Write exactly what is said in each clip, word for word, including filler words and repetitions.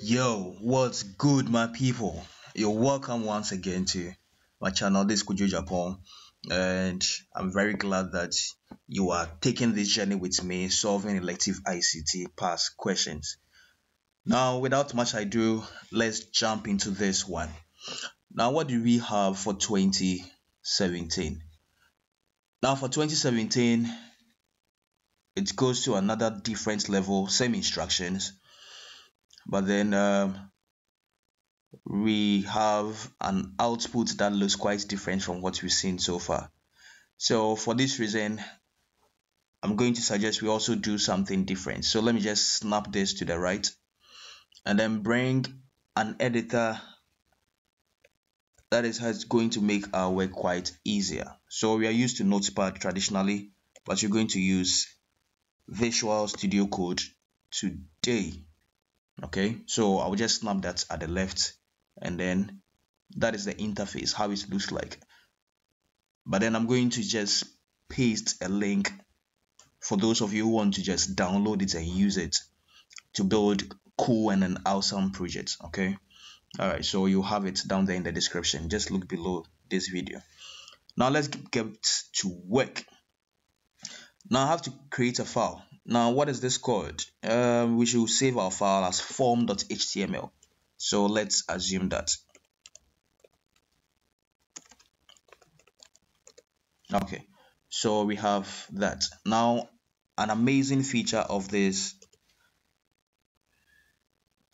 Yo, what's good, my people? You're welcome once again to my channel. This is Kwadwo Agyapong, and I'm very glad that you are taking this journey with me, solving elective I C T pass questions. Now, without much ado, let's jump into this one. Now, what do we have for twenty seventeen? Now, for twenty seventeen, it goes to another different level, same instructions, but then um, we have an output that looks quite different from what we've seen so far. So for this reason, I'm going to suggest we also do something different. So let me just snap this to the right and then bring an editor that is how it's going to make our work quite easier. So we are used to Notepad traditionally, but you're going to use Visual Studio Code today. Okay, so I'll just snap that at the left, and then that is the interface, how it looks like. But then I'm going to just paste a link for those of you who want to just download it and use it to build cool and an awesome project. Okay, all right, so you have it down there in the description. Just look below this video. Now let's get to work. Now I have to create a file. Now what is this called? Um, we should save our file as form dot H T M L. So let's assume that. Okay, so we have that. Now an amazing feature of this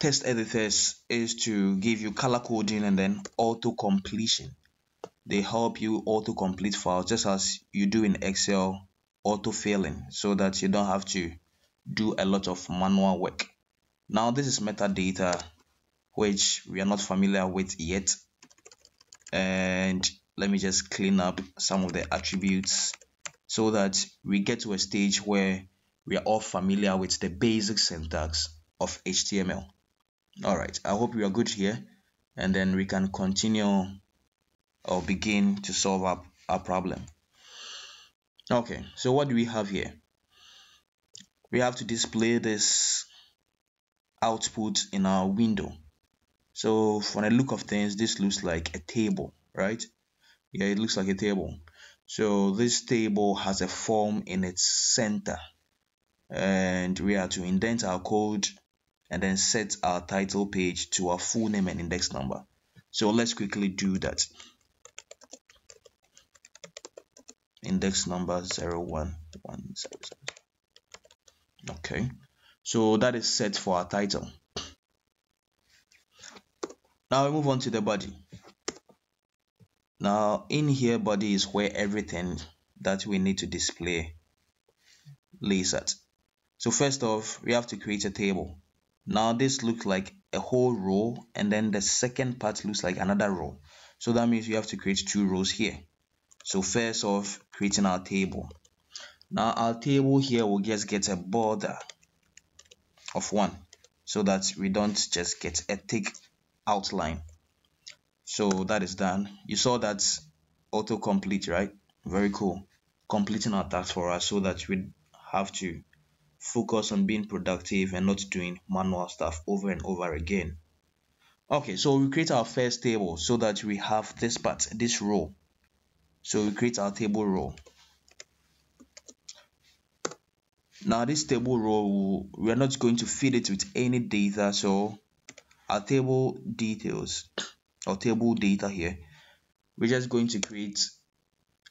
text editors is to give you color coding and then auto completion. They help you auto complete files just as you do in Excel, auto filling, so that you don't have to do a lot of manual work. Now this is metadata, which we are not familiar with yet, and let me just clean up some of the attributes so that we get to a stage where we are all familiar with the basic syntax of H T M L. All right, I hope you are good here, and then we can continue or begin to solve our, our problem. Okay, so what do we have here? We have to display this output in our window. So from the look of things, this looks like a table, right? Yeah, it looks like a table. So this table has a form in its center, and we are to indent our code and then set our title page to our full name and index number. So let's quickly do that. Index number zero one one seven seven. Okay, so that is set for our title. Now we move on to the body. Now in here, body is where everything that we need to display lays at. So first off, we have to create a table. Now this looks like a whole row, and then the second part looks like another row. So that means we have to create two rows here. So first off, creating our table. Now our table here will just get a border of one, so that we don't just get a thick outline. So that is done. You saw that autocomplete, right? Very cool. Completing our task for us so that we have to focus on being productive and not doing manual stuff over and over again. Okay, so we create our first table so that we have this part, this row. So we create our table row. Now this table row, we are not going to feed it with any data, so our table details or table data here, we're just going to create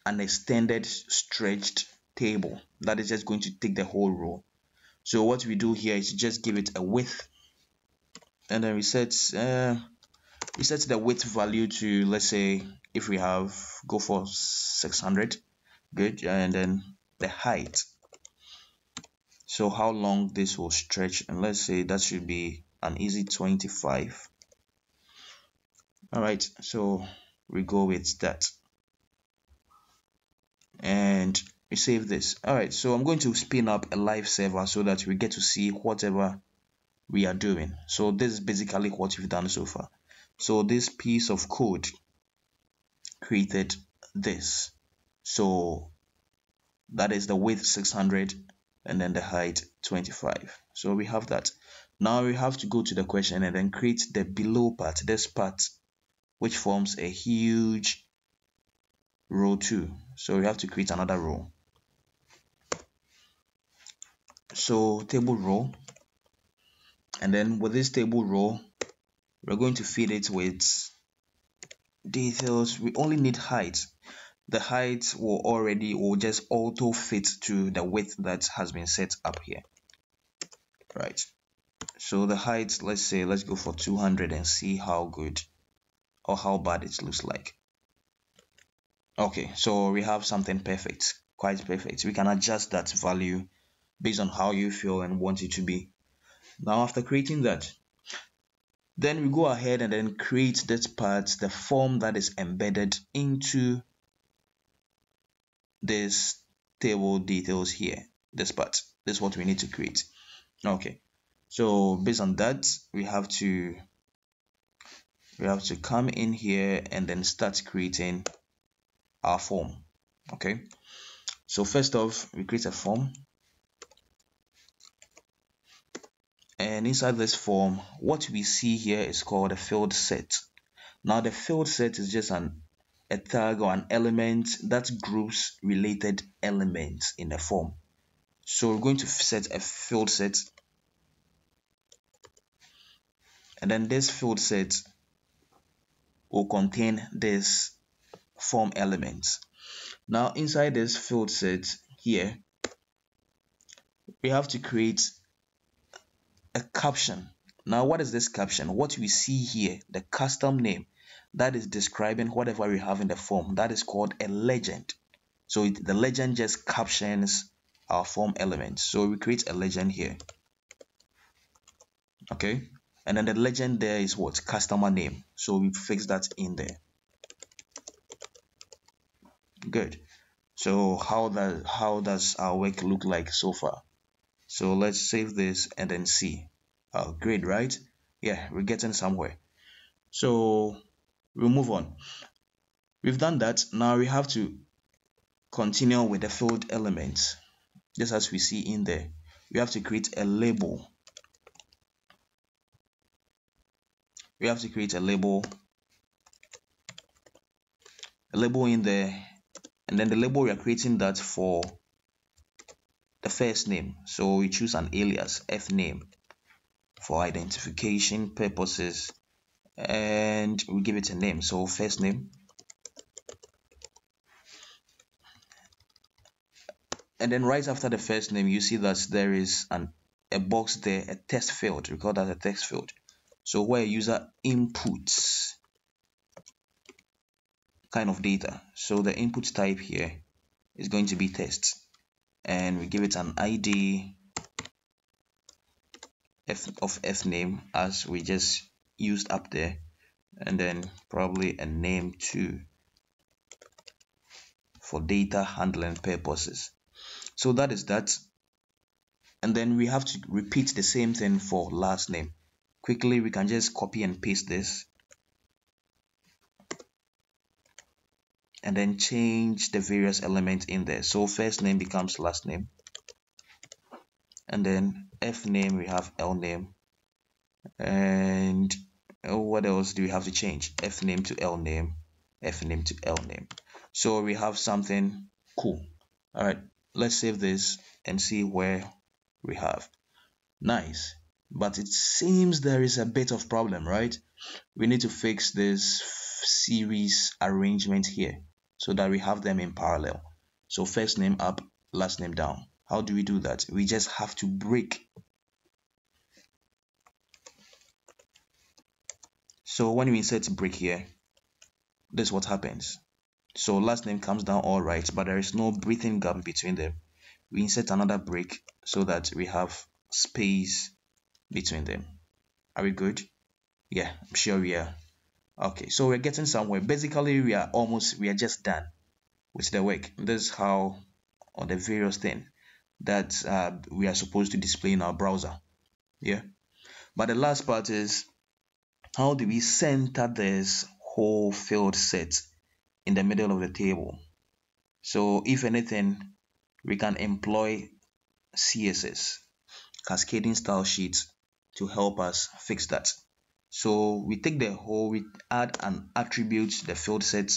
an extended stretched table that is just going to take the whole row. So what we do here is just give it a width, and then we set uh, we set the width value to, let's say, if we have, go for six hundred. Good. And then the height, so how long this will stretch, and let's say that should be an easy twenty-five. All right, so we go with that and we save this. All right, so I'm going to spin up a live server so that we get to see whatever we are doing. So this is basically what we've done so far. So this piece of code created this. So that is the width six hundred, and then the height twenty-five. So we have that. Now we have to go to the question and then create the below part, this part, which forms a huge row two. So we have to create another row. So table row, and then with this table row, we're going to feed it with details. We only need height. The height will already will just auto fit to the width that has been set up here, right? So the height, let's say, let's go for two hundred and see how good or how bad it looks like. Okay, so we have something perfect, quite perfect. We can adjust that value based on how you feel and want it to be. Now, after creating that, then we go ahead and then create this part, the form that is embedded into this table details here, this part. This is what we need to create. Okay, so based on that, we have to we have to come in here and then start creating our form. Okay, so first off, we create a form, and inside this form, what we see here is called a field set. Now the field set is just an a tag or an element that groups related elements in the form. So we're going to set a field set, and then this field set will contain this form element. Now inside this field set here, we have to create a caption. Now what is this caption? What we see here, the custom name that is describing whatever we have in the form, that is called a legend. So it, the legend just captions our form element. So we create a legend here. Okay, and then the legend there is what? Customer name. So we fix that in there. Good. So how that how does our work look like so far? So let's save this and then see. Oh, great, right? Yeah, we're getting somewhere. So we'll move on. We've done that. Now we have to continue with the field elements. Just as we see in there, we have to create a label. We have to create a label, a label in there, and then the label we are creating that for the first name. So we choose an alias, F name, for identification purposes. And we give it a name, so first name, and then right after the first name, you see that there is an a box there, a text field. We call that a text field. So where user inputs kind of data. So the input type here is going to be text, and we give it an I D f of f name as we just used up there, and then probably a name too for data handling purposes. So that is that, and then we have to repeat the same thing for last name. Quickly, we can just copy and paste this and then change the various elements in there. So first name becomes last name, and then F name, we have L name, and what else do we have to change? F name to L name, F name to L name. So we have something cool. All right, let's save this and see where we have. Nice, but it seems there is a bit of problem, right? We need to fix this series arrangement here so that we have them in parallel. So first name up, last name down. How do we do that? We just have to break. So when we insert break here, this is what happens. So last name comes down all right, but there is no breathing gap between them. We insert another break so that we have space between them. Are we good? Yeah, I'm sure we are. Okay, so we're getting somewhere. Basically, we are almost, we are just done with the work. This is how, or the various thing that uh, we are supposed to display in our browser. Yeah, but the last part is, how do we center this whole field set in the middle of the table? So if anything, we can employ C S S, cascading style sheets, to help us fix that. So we take the whole, we add an attribute, the field set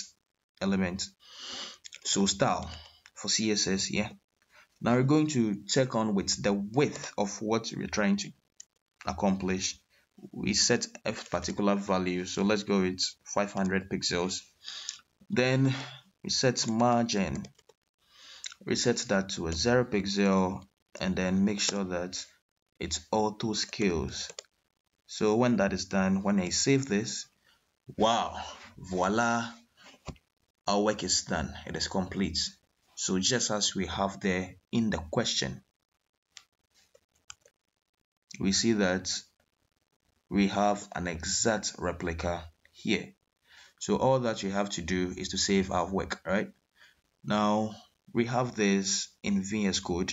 element. So style for C S S, yeah. Now we're going to check on with the width of what we're trying to accomplish. We set a particular value, so let's go with five hundred pixels. Then we set margin, we set that to a zero pixel, and then make sure that it's auto scales. So when that is done, when I save this, wow, voila, our work is done, it is complete. So just as we have there in the question, we see that we have an exact replica here. So all that you have to do is to save our work, right? Now we have this in V S Code.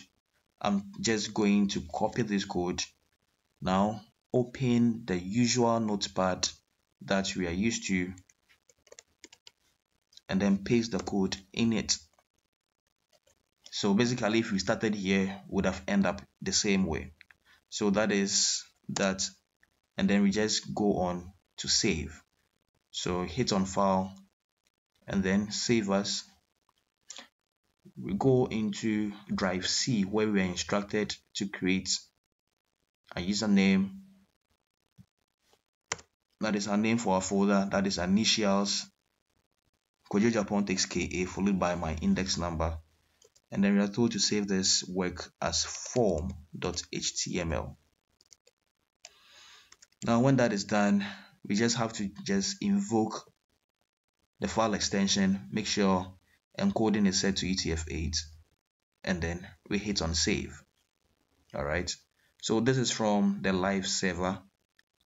I'm just going to copy this code. Now open the usual notepad that we are used to, and then paste the code in it. So basically, if we started here, we would have ended up the same way. So that is that, and then we just go on to save. So hit on file and then save us. We go into drive C where we are instructed to create a username. That is our name for our folder, that is our initials. Kwadwo Agyapong takes K A followed by my index number. And then we are told to save this work as form dot H T M L. Now when that is done, we just have to just invoke the file extension, make sure encoding is set to E T F eight, and then we hit on save. All right, so this is from the live server,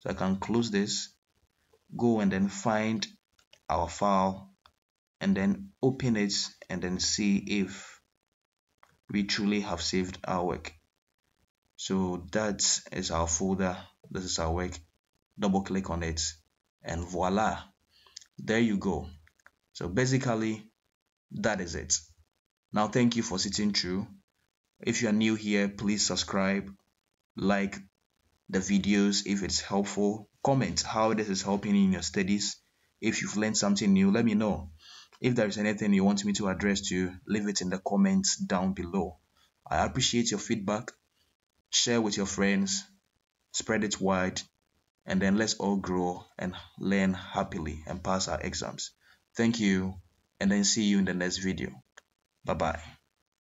so I can close this, go and then find our file and then open it and then see if we truly have saved our work. So that is our folder, this is our work. Double click on it and voila, there you go. So basically that is it. Now thank you for sitting through. If you are new here, please subscribe, like the videos if it's helpful, comment how this is helping in your studies. If you've learned something new, let me know. If there is anything you want me to address to, leave it in the comments down below. I appreciate your feedback. Share with your friends, spread it wide, and then let's all grow and learn happily and pass our exams. Thank you, and then see you in the next video. Bye-bye.